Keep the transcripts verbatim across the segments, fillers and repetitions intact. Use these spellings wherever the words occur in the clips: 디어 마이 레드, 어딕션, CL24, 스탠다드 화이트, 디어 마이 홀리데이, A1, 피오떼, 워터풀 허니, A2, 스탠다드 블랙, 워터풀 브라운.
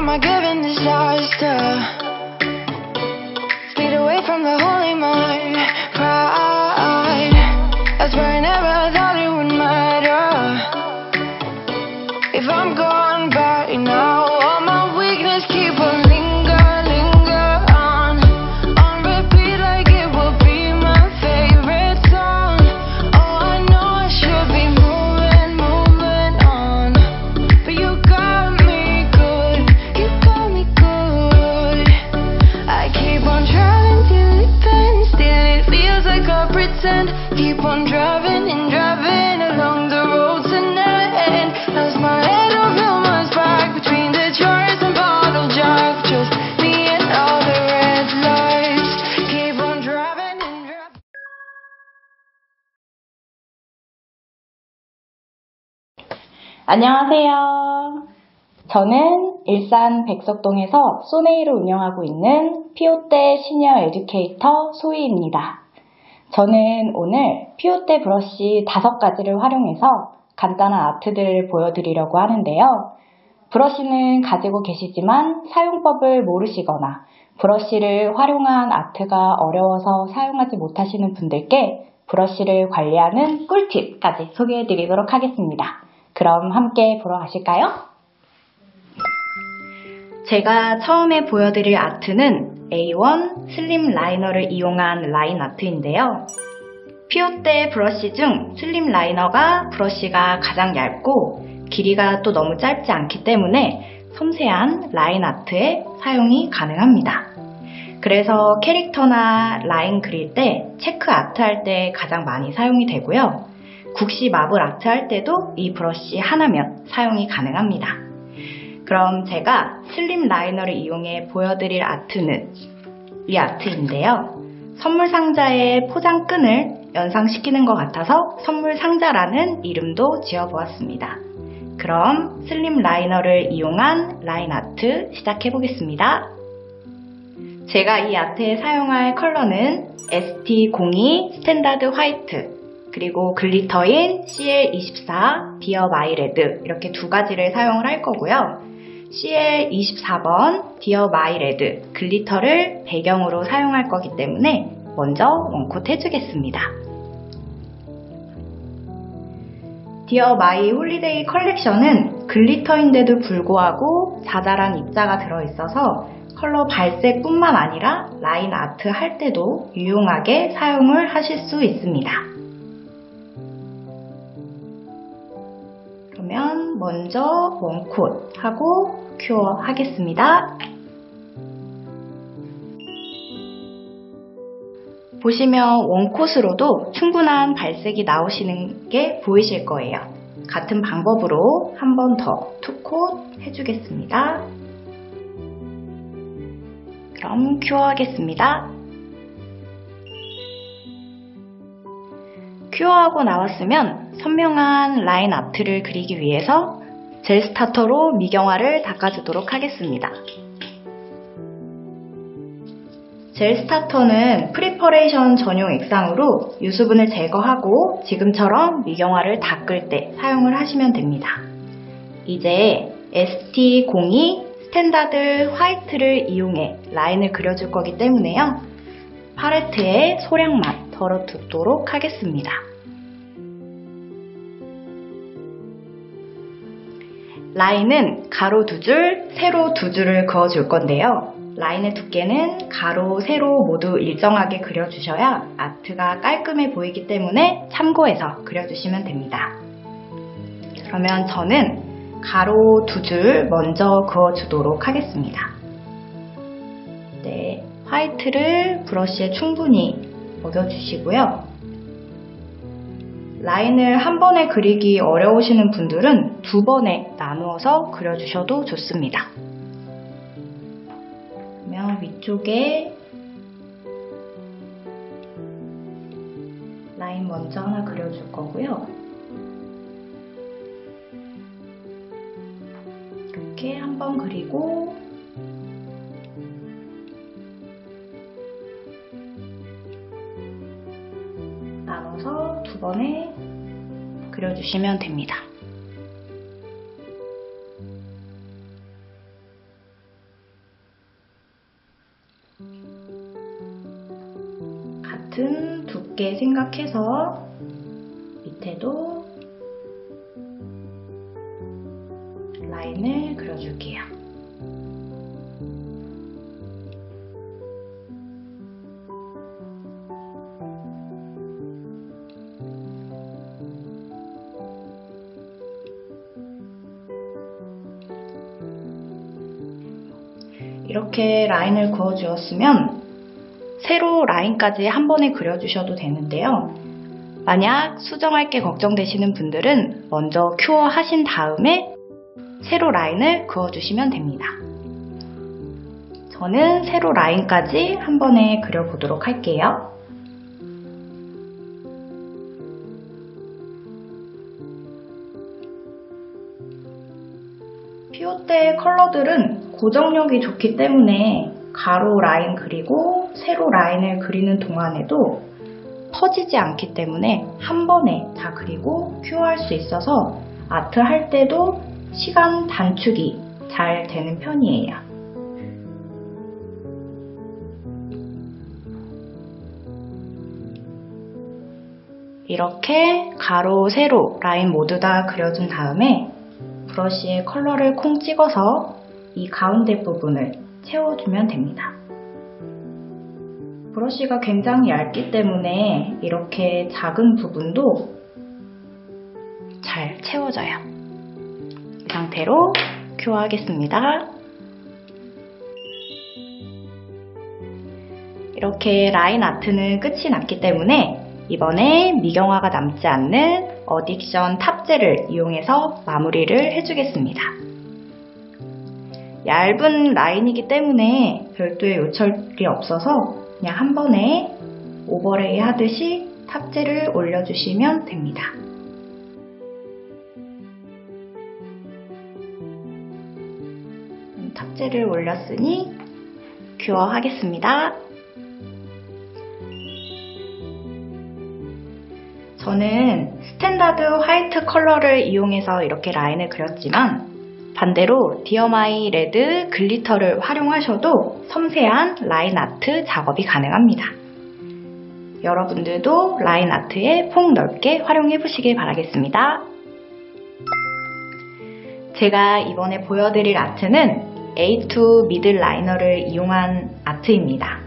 am I giving disaster? Speed away from the holy mind, pride. I swear I never thought it would matter. If I'm gone by now, all my weakness keep on linger, linger on. On repeat like it will be my favorite song. Oh, I know I should be moving, moving on. But you got me good, you got me good. I keep on trying till it bends, till it feels like I pretend. Keep on driving and driving along the road to no end. Lost my head over my spark between the chores and bottle jars. Just me and all the red lights. Keep on driving and driving. 안녕하세요. 저는 일산 백석동에서 소네이로 운영하고 있는 피오떼 시니어 에듀케이터 소희입니다. 저는 오늘 피오떼 브러쉬 다섯 가지를 활용해서 간단한 아트들을 보여드리려고 하는데요. 브러쉬는 가지고 계시지만 사용법을 모르시거나 브러쉬를 활용한 아트가 어려워서 사용하지 못하시는 분들께 브러쉬를 관리하는 꿀팁까지 소개해드리도록 하겠습니다. 그럼 함께 보러 가실까요? 제가 처음에 보여드릴 아트는 에이 원 슬림 라이너를 이용한 라인 아트인데요. 피오떼 브러쉬 중 슬림 라이너가 브러쉬가 가장 얇고 길이가 또 너무 짧지 않기 때문에 섬세한 라인 아트에 사용이 가능합니다. 그래서 캐릭터나 라인 그릴 때, 체크 아트 할 때 가장 많이 사용이 되고요. 국시 마블 아트 할 때도 이 브러쉬 하나면 사용이 가능합니다. 그럼 제가 슬림 라이너를 이용해 보여드릴 아트는 이 아트인데요. 선물 상자에 포장끈을 연상시키는 것 같아서 선물 상자라는 이름도 지어보았습니다. 그럼 슬림 라이너를 이용한 라인 아트 시작해보겠습니다. 제가 이 아트에 사용할 컬러는 에스 티 공이 스탠다드 화이트, 그리고 글리터인 씨 엘 이십사, 디어 마이 레드 이렇게 두 가지를 사용을 할 거고요. 씨 엘 이십사 번 디어 마이 레드 글리터를 배경으로 사용할 거기 때문에 먼저 원콧 해주겠습니다. 디어 마이 홀리데이 컬렉션은 글리터인데도 불구하고 자잘한 입자가 들어있어서 컬러 발색뿐만 아니라 라인 아트 할 때도 유용하게 사용을 하실 수 있습니다. 그러면 먼저 원콧 하고 큐어 하겠습니다. 보시면 원콧으로도 충분한 발색이 나오시는 게 보이실 거예요. 같은 방법으로 한 번 더 투콧 해주겠습니다. 그럼 큐어 하겠습니다. 큐어하고 나왔으면 선명한 라인 아트를 그리기 위해서 젤 스타터로 미경화를 닦아주도록 하겠습니다. 젤 스타터는 프리퍼레이션 전용 액상으로 유수분을 제거하고 지금처럼 미경화를 닦을 때 사용을 하시면 됩니다. 이제 에스 티 공이 스탠다드 화이트를 이용해 라인을 그려줄 거기 때문에요. 팔레트에 소량만 덜어두도록 하겠습니다. 라인은 가로 두 줄, 세로 두 줄을 그어줄 건데요. 라인의 두께는 가로, 세로 모두 일정하게 그려주셔야 아트가 깔끔해 보이기 때문에 참고해서 그려주시면 됩니다. 그러면 저는 가로 두 줄 먼저 그어주도록 하겠습니다. 네, 화이트를 브러쉬에 충분히 먹여주시고요. 라인을 한 번에 그리기 어려우시는 분들은 두 번에 나누어서 그려주셔도 좋습니다. 그러면 위쪽에 라인 먼저 하나 그려줄 거고요. 이렇게 한 번 그리고 나눠서 두 번에 그려주시면 됩니다. 같은 두께 생각해서 밑에도 라인을 그려줄게요. 이렇게 라인을 그어주었으면 세로 라인까지 한 번에 그려주셔도 되는데요. 만약 수정할 게 걱정되시는 분들은 먼저 큐어 하신 다음에 세로 라인을 그어주시면 됩니다. 저는 세로 라인까지 한 번에 그려보도록 할게요. 피오떼 컬러들은 고정력이 좋기 때문에 가로 라인 그리고 세로 라인을 그리는 동안에도 퍼지지 않기 때문에 한 번에 다 그리고 큐어할 수 있어서 아트 할 때도 시간 단축이 잘 되는 편이에요. 이렇게 가로, 세로 라인 모두 다 그려준 다음에 브러쉬에 컬러를 콩 찍어서 이 가운데 부분을 채워주면 됩니다. 브러쉬가 굉장히 얇기 때문에 이렇게 작은 부분도 잘 채워져요. 이 상태로 큐어하겠습니다. 이렇게 라인 아트는 끝이 났기 때문에 이번에 미경화가 남지 않는 어딕션 탑젤을 이용해서 마무리를 해주겠습니다. 얇은 라인이기 때문에 별도의 요철이 없어서 그냥 한 번에 오버레이 하듯이 탑젤을 올려주시면 됩니다. 탑젤을 올렸으니 큐어 하겠습니다. 저는 스탠다드 화이트 컬러를 이용해서 이렇게 라인을 그렸지만 반대로 디어 마이 레드 글리터를 활용하셔도 섬세한 라인 아트 작업이 가능합니다. 여러분들도 라인 아트에 폭넓게 활용해 보시길 바라겠습니다. 제가 이번에 보여드릴 아트는 에이 투 미들 라이너를 이용한 아트입니다.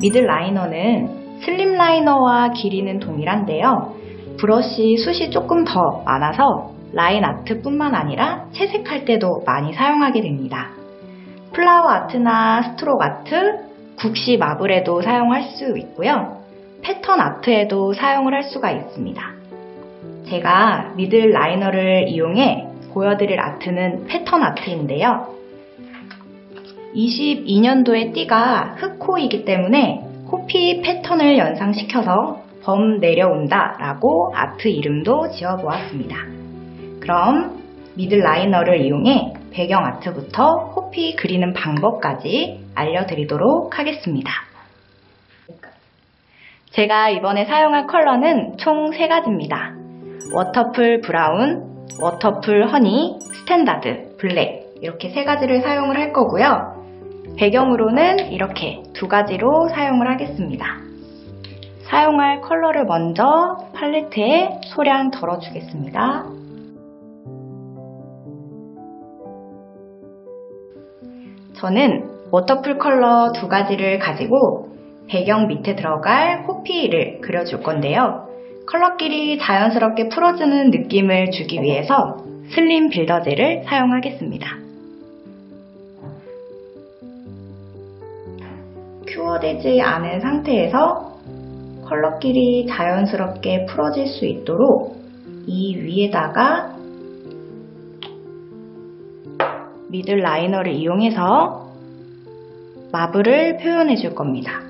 미들 라이너는 슬림 라이너와 길이는 동일한데요. 브러쉬 숱이 조금 더 많아서 라인 아트뿐만 아니라 채색할 때도 많이 사용하게 됩니다. 플라워 아트나 스트록 아트, 국시 마블에도 사용할 수 있고요. 패턴 아트에도 사용을 할 수가 있습니다. 제가 미들 라이너를 이용해 보여드릴 아트는 패턴 아트인데요. 이십이 년도의 띠가 흑호이기 때문에 코피 패턴을 연상시켜서 범 내려온다 라고 아트 이름도 지어보았습니다. 그럼 미들 라이너를 이용해 배경 아트부터 코피 그리는 방법까지 알려드리도록 하겠습니다. 제가 이번에 사용할 컬러는 총 세 가지입니다. 워터풀 브라운, 워터풀 허니, 스탠다드 블랙 이렇게 세 가지를 사용을 할 거고요. 배경으로는 이렇게 두 가지로 사용을 하겠습니다. 사용할 컬러를 먼저 팔레트에 소량 덜어주겠습니다. 저는 워터풀 컬러 두 가지를 가지고 배경 밑에 들어갈 코피를 그려줄 건데요. 컬러끼리 자연스럽게 풀어주는 느낌을 주기 위해서 슬림 빌더제를 사용하겠습니다. 큐어되지 않은 상태에서 컬러끼리 자연스럽게 풀어질 수 있도록 이 위에다가 미들 라이너를 이용해서 마블을 표현해 줄 겁니다.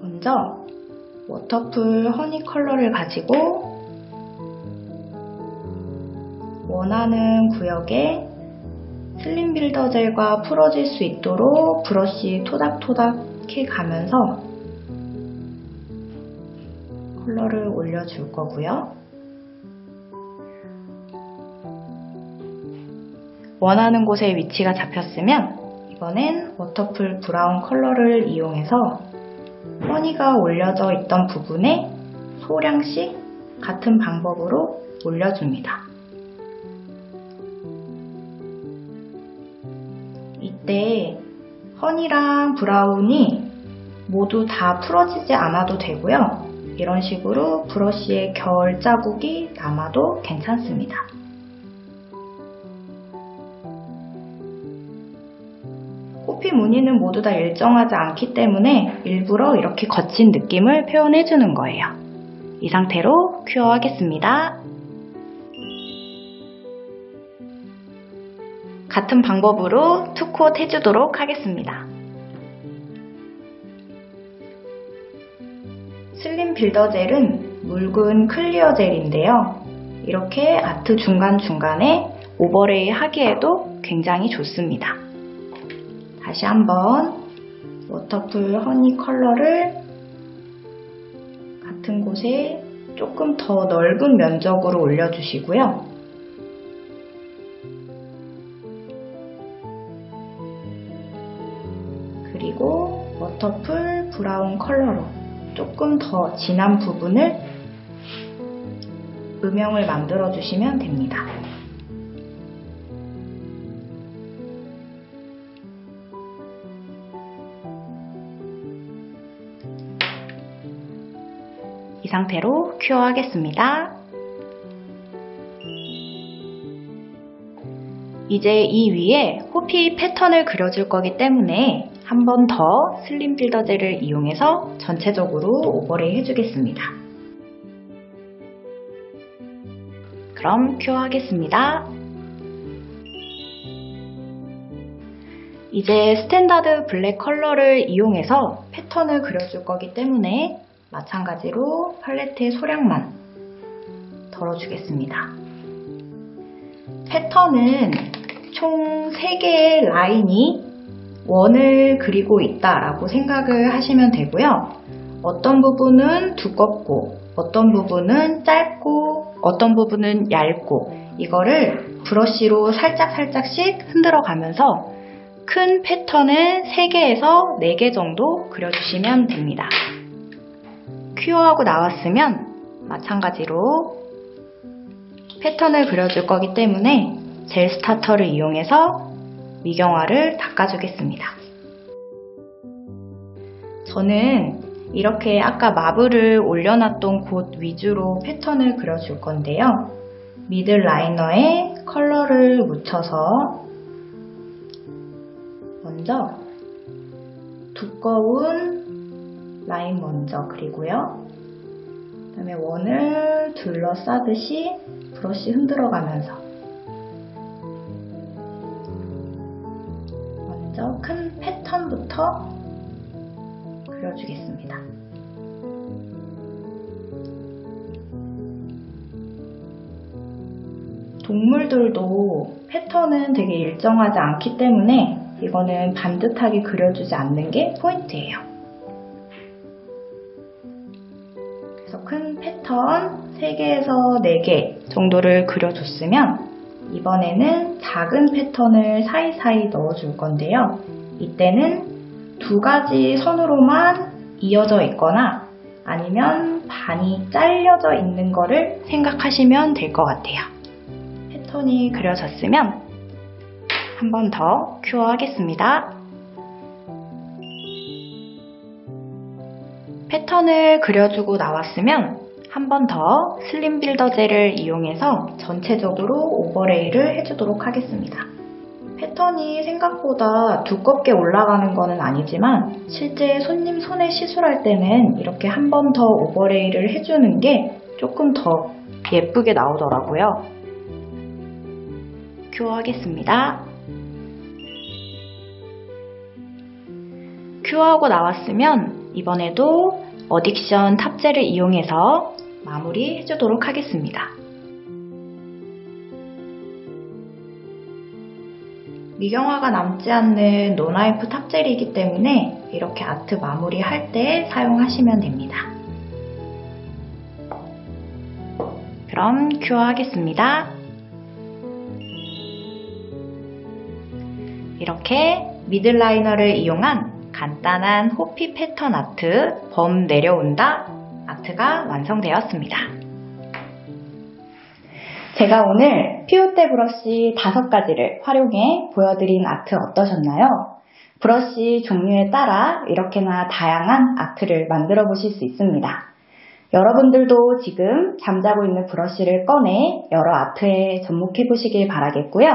먼저 워터풀 허니 컬러를 가지고 원하는 구역에 슬림 빌더 젤과 풀어질 수 있도록 브러쉬 토닥토닥 해가면서 컬러를 올려줄 거고요. 원하는 곳에 위치가 잡혔으면 이번엔 워터풀 브라운 컬러를 이용해서 허니가 올려져 있던 부분에 소량씩 같은 방법으로 올려줍니다. 이때 허니랑 브라운이 모두 다 풀어지지 않아도 되고요. 이런 식으로 브러쉬에 결 자국이 남아도 괜찮습니다. 코피 무늬는 모두 다 일정하지 않기 때문에 일부러 이렇게 거친 느낌을 표현해주는 거예요. 이 상태로 큐어하겠습니다. 같은 방법으로 투콧 해주도록 하겠습니다. 슬림 빌더 젤은 묽은 클리어 젤인데요. 이렇게 아트 중간중간에 오버레이 하기에도 굉장히 좋습니다. 다시 한번 워터풀 허니 컬러를 같은 곳에 조금 더 넓은 면적으로 올려주시고요. 그리고 워터풀 브라운 컬러로 조금 더 진한 부분을 음영을 만들어 주시면 됩니다. 이 상태로 큐어하겠습니다. 이제 이 위에 호피 패턴을 그려줄 거기 때문에 한 번 더 슬림 빌더 젤을 이용해서 전체적으로 오버레이 해주겠습니다. 그럼 큐어하겠습니다. 이제 스탠다드 블랙 컬러를 이용해서 패턴을 그려줄 거기 때문에 마찬가지로 팔레트의 소량만 덜어주겠습니다. 패턴은 총 세 개의 라인이 원을 그리고 있다라고 생각을 하시면 되고요. 어떤 부분은 두껍고, 어떤 부분은 짧고, 어떤 부분은 얇고, 이거를 브러쉬로 살짝살짝씩 흔들어 가면서 큰 패턴은 세 개에서 네 개 정도 그려주시면 됩니다. 큐어하고 나왔으면 마찬가지로 패턴을 그려줄 거기 때문에 젤 스타터를 이용해서 미경화를 닦아주겠습니다. 저는 이렇게 아까 마블을 올려놨던 곳 위주로 패턴을 그려줄 건데요. 미드 라이너에 컬러를 묻혀서 먼저 두꺼운 라인 먼저 그리고요. 그 다음에 원을 둘러싸듯이 브러쉬 흔들어가면서 큰 패턴부터 그려주겠습니다. 동물들도 패턴은 되게 일정하지 않기 때문에 이거는 반듯하게 그려주지 않는 게 포인트예요. 그래서 큰 패턴 세 개에서 네 개 정도를 그려줬으면 이번에는 작은 패턴을 사이사이 넣어줄 건데요. 이때는 두 가지 선으로만 이어져 있거나 아니면 반이 잘려져 있는 거를 생각하시면 될 것 같아요. 패턴이 그려졌으면 한 번 더 큐어하겠습니다. 패턴을 그려주고 나왔으면 한 번 더 슬림 빌더 젤을 이용해서 전체적으로 오버레이를 해주도록 하겠습니다. 패턴이 생각보다 두껍게 올라가는 것은 아니지만 실제 손님 손에 시술할 때는 이렇게 한 번 더 오버레이를 해주는 게 조금 더 예쁘게 나오더라고요. 큐어하겠습니다. 큐어하고 나왔으면 이번에도 어딕션 탑젤을 이용해서 마무리 해주도록 하겠습니다. 미경화가 남지 않는 노나이프 탑젤이기 때문에 이렇게 아트 마무리 할 때 사용하시면 됩니다. 그럼 큐어하겠습니다. 이렇게 미들라이너를 이용한 간단한 호피 패턴 아트, 범 내려온다 아트가 완성되었습니다. 제가 오늘 피오떼 브러쉬 다섯 가지를 활용해 보여드린 아트 어떠셨나요? 브러쉬 종류에 따라 이렇게나 다양한 아트를 만들어 보실 수 있습니다. 여러분들도 지금 잠자고 있는 브러쉬를 꺼내 여러 아트에 접목해 보시길 바라겠고요.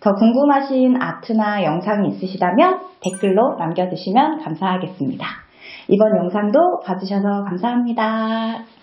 더 궁금하신 아트나 영상이 있으시다면 댓글로 남겨주시면 감사하겠습니다. 이번 영상도 봐주셔서 감사합니다.